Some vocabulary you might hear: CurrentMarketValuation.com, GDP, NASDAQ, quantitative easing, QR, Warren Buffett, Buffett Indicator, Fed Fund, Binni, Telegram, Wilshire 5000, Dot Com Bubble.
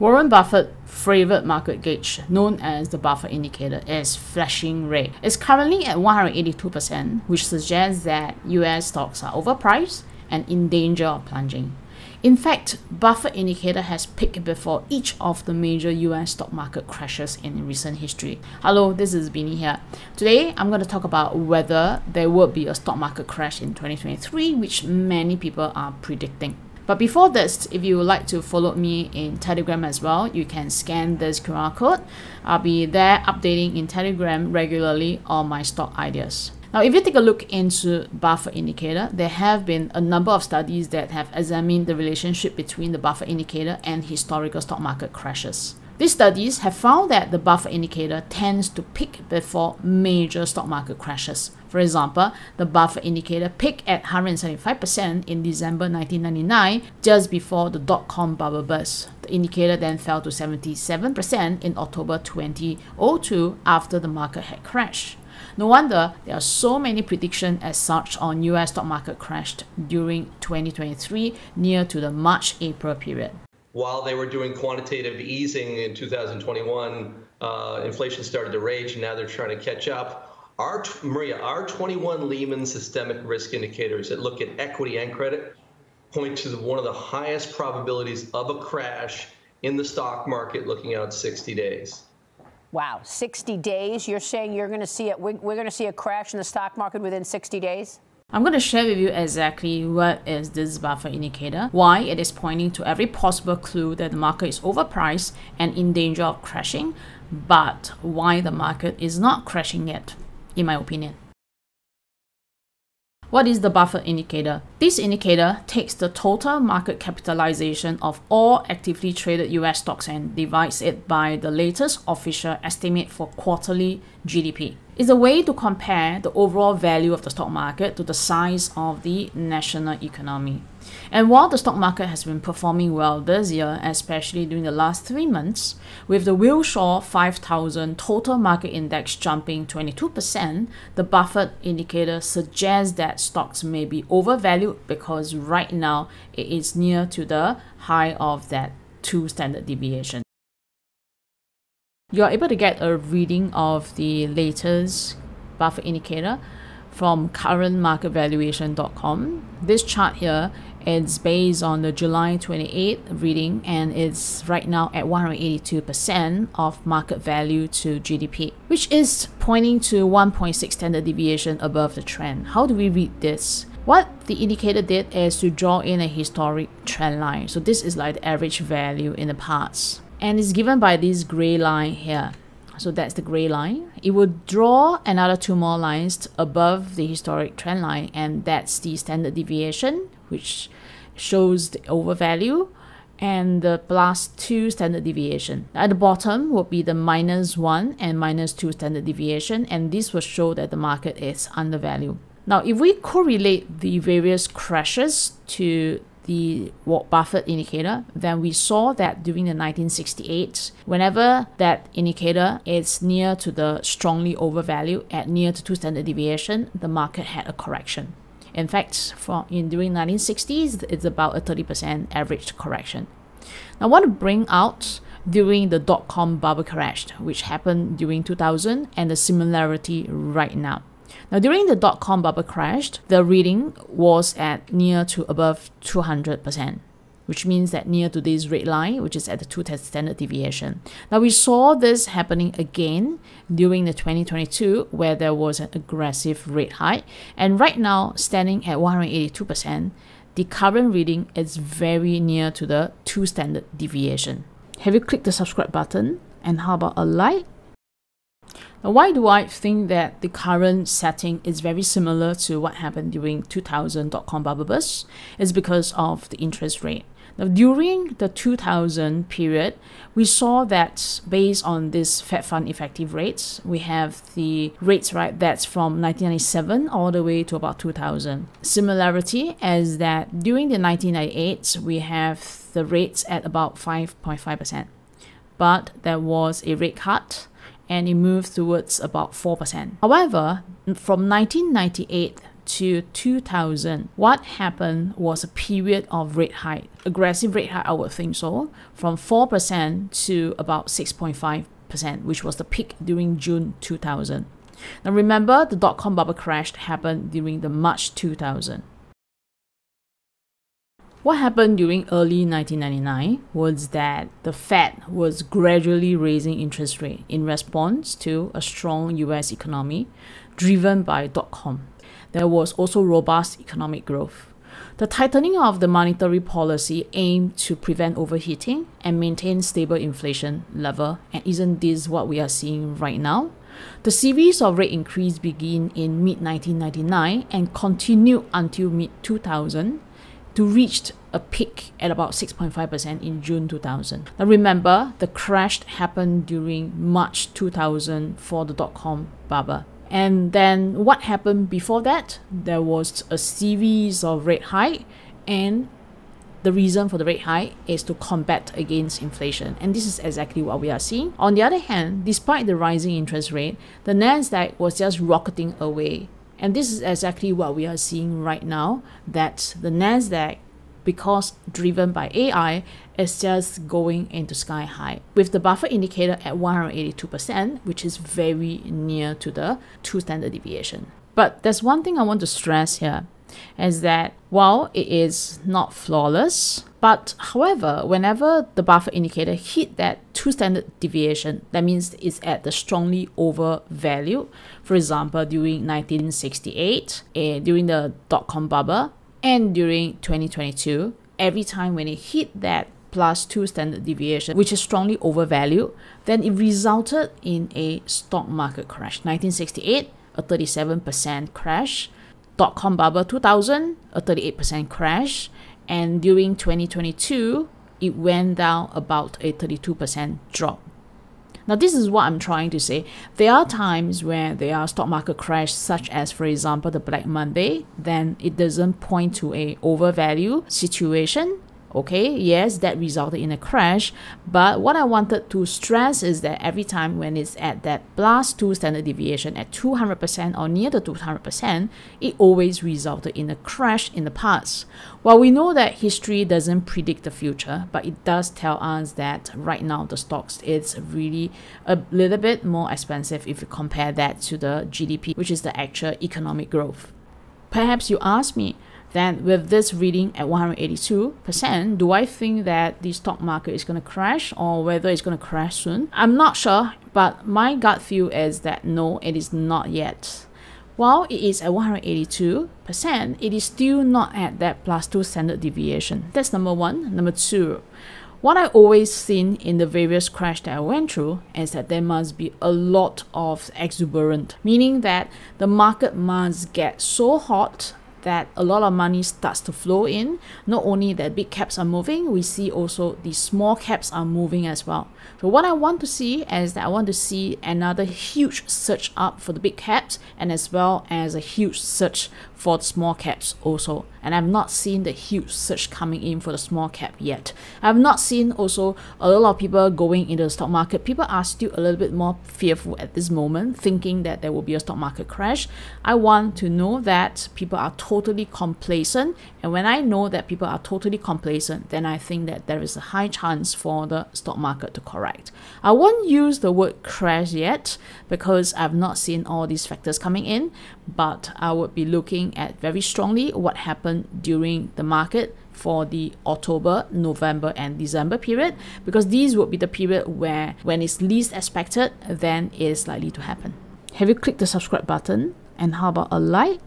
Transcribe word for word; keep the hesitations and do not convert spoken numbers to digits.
Warren Buffett favorite market gauge, known as the Buffett Indicator, is flashing red. It's currently at one hundred eighty-two percent, which suggests that U S stocks are overpriced and in danger of plunging. In fact, Buffett Indicator has peaked before each of the major U S stock market crashes in recent history. Hello, this is Binni here. Today, I'm going to talk about whether there will be a stock market crash in twenty twenty-three, which many people are predicting. But before this, if you would like to follow me in Telegram as well, you can scan this Q R code. I'll be there updating in Telegram regularly on my stock ideas. Now, if you take a look into Buffett Indicator, there have been a number of studies that have examined the relationship between the Buffett Indicator and historical stock market crashes. These studies have found that the Buffett Indicator tends to peak before major stock market crashes. For example, the Buffett Indicator peaked at one hundred seventy-five percent in December nineteen ninety-nine, just before the dot com bubble burst. The indicator then fell to seventy-seven percent in October two thousand two after the market had crashed. No wonder there are so many predictions as such on U S stock market crashed during twenty twenty-three near to the March April period. While they were doing quantitative easing in two thousand twenty-one, uh, inflation started to rage, and now they're trying to catch up. Our, Maria, our twenty-one Lehman systemic risk indicators that look at equity and credit point to the, one of the highest probabilities of a crash in the stock market looking out sixty days. Wow, sixty days. You're saying you're going to see it. We're, we're going to see a crash in the stock market within sixty days? I'm going to share with you exactly what is this Buffett Indicator, why it is pointing to every possible clue that the market is overpriced and in danger of crashing, but why the market is not crashing yet, in my opinion. What is the Buffett Indicator? This indicator takes the total market capitalization of all actively traded U S stocks and divides it by the latest official estimate for quarterly G D P. It's a way to compare the overall value of the stock market to the size of the national economy. And while the stock market has been performing well this year, especially during the last three months, with the Wilshire five thousand total market index jumping twenty-two percent, the Buffett Indicator suggests that stocks may be overvalued because right now it is near to the high of that two standard deviation. You are able to get a reading of the latest Buffett Indicator from current market valuation dot com. This chart here is based on the July twenty-eighth reading, and it's right now at one hundred eighty-two percent of market value to G D P, which is pointing to one point six standard deviation above the trend. How do we read this? What the indicator did is to draw in a historic trend line. So this is like the average value in the past, and it's given by this gray line here. So that's the gray line. It will draw another two more lines above the historic trend line, and that's the standard deviation, which shows the overvalue, and the plus two standard deviation. At the bottom will be the minus one and minus two standard deviation, and this will show that the market is undervalued. Now, if we correlate the various crashes to the Buffett Indicator, then we saw that during the nineteen sixty-eight, whenever that indicator is near to the strongly overvalued at near to two standard deviation, the market had a correction. In fact, for in during nineteen sixties, it's about a thirty percent average correction. Now, I want to bring out during the dot-com bubble crash, which happened during two thousand, and the similarity right now. Now, during the dot-com bubble crash, the reading was at near to above two hundred percent, which means that near to this red line, which is at the two standard deviation. Now, we saw this happening again during the twenty twenty-two, where there was an aggressive rate hike. And right now, standing at one hundred eighty-two percent, the current reading is very near to the two standard deviation. Have you clicked the subscribe button? And how about a like? Now, why do I think that the current setting is very similar to what happened during two thousand dot-com bubble burst? It's because of the interest rate. Now, during the two thousand period, we saw that based on this Fed Fund effective rates, we have the rates, right, that's from nineteen ninety-seven all the way to about two thousand. Similarity is that during the nineteen ninety-eight, we have the rates at about five point five percent, but there was a rate cut, and it moved towards about four percent. However, from nineteen ninety-eight to two thousand, what happened was a period of rate hike, aggressive rate hike, I would think so, from four percent to about six point five percent, which was the peak during June two thousand. Now remember, the dot-com bubble crash happened during the March two thousand. What happened during early nineteen ninety-nine was that the Fed was gradually raising interest rate in response to a strong U S economy driven by dot-com. There was also robust economic growth. The tightening of the monetary policy aimed to prevent overheating and maintain stable inflation level, and isn't this what we are seeing right now? The series of rate increases began in mid nineteen ninety-nine and continued until mid two thousand. To reach a peak at about six point five percent in June two thousand. Now remember, the crash happened during March two thousand for the dot-com bubble. And then what happened before that? There was a series of rate hikes, and the reason for the rate hike is to combat against inflation. And this is exactly what we are seeing. On the other hand, despite the rising interest rate, the NASDAQ was just rocketing away. And this is exactly what we are seeing right now, that the NASDAQ, because driven by A I, is just going into sky high, with the Buffett Indicator at one hundred eighty-two percent, which is very near to the two standard deviation. But there's one thing I want to stress here, is that while it is not flawless, but however, whenever the Buffett Indicator hit that two standard deviation, that means it's at the strongly overvalued. For example, during nineteen sixty-eight, eh, during the dot-com bubble, and during twenty twenty-two, every time when it hit that plus two standard deviation, which is strongly overvalued, then it resulted in a stock market crash. nineteen sixty-eight, a thirty-seven percent crash. Dot-com bubble two thousand, a thirty-eight percent crash, and during twenty twenty-two, it went down about a thirty-two percent drop. Now, this is what I'm trying to say. There are times where there are stock market crashes, such as, for example, the Black Monday, then it doesn't point to an overvalue situation. Okay, yes, that resulted in a crash, but what I wanted to stress is that every time when it's at that plus two standard deviation at two hundred percent or near the two hundred percent, it always resulted in a crash in the past. While we know that history doesn't predict the future, but it does tell us that right now the stocks is really a little bit more expensive if you compare that to the G D P, which is the actual economic growth. Perhaps you ask me, then with this reading at one hundred eighty-two percent, do I think that the stock market is going to crash, or whether it's going to crash soon? I'm not sure, but my gut feel is that no, it is not yet. While it is at one hundred eighty-two percent, it is still not at that plus two standard deviation. That's number one. Number two, what I always seen in the various crash that I went through is that there must be a lot of exuberant, meaning that the market must get so hot that a lot of money starts to flow in. Not only that big caps are moving, we see also the small caps are moving as well. So what I want to see is that I want to see another huge surge up for the big caps, and as well as a huge surge for the small caps also. And I've not seen the huge surge coming in for the small cap yet. I've not seen also a lot of people going into the stock market. People are still a little bit more fearful at this moment, thinking that there will be a stock market crash. I want to know that people are totally complacent, and when I know that people are totally complacent, then I think that there is a high chance for the stock market to correct. I won't use the word crash yet because I've not seen all these factors coming in, but I would be looking at very strongly what happened during the market for the October, November and December period, because these would be the period where when it's least expected, then it is likely to happen. Have you clicked the subscribe button? And how about a like?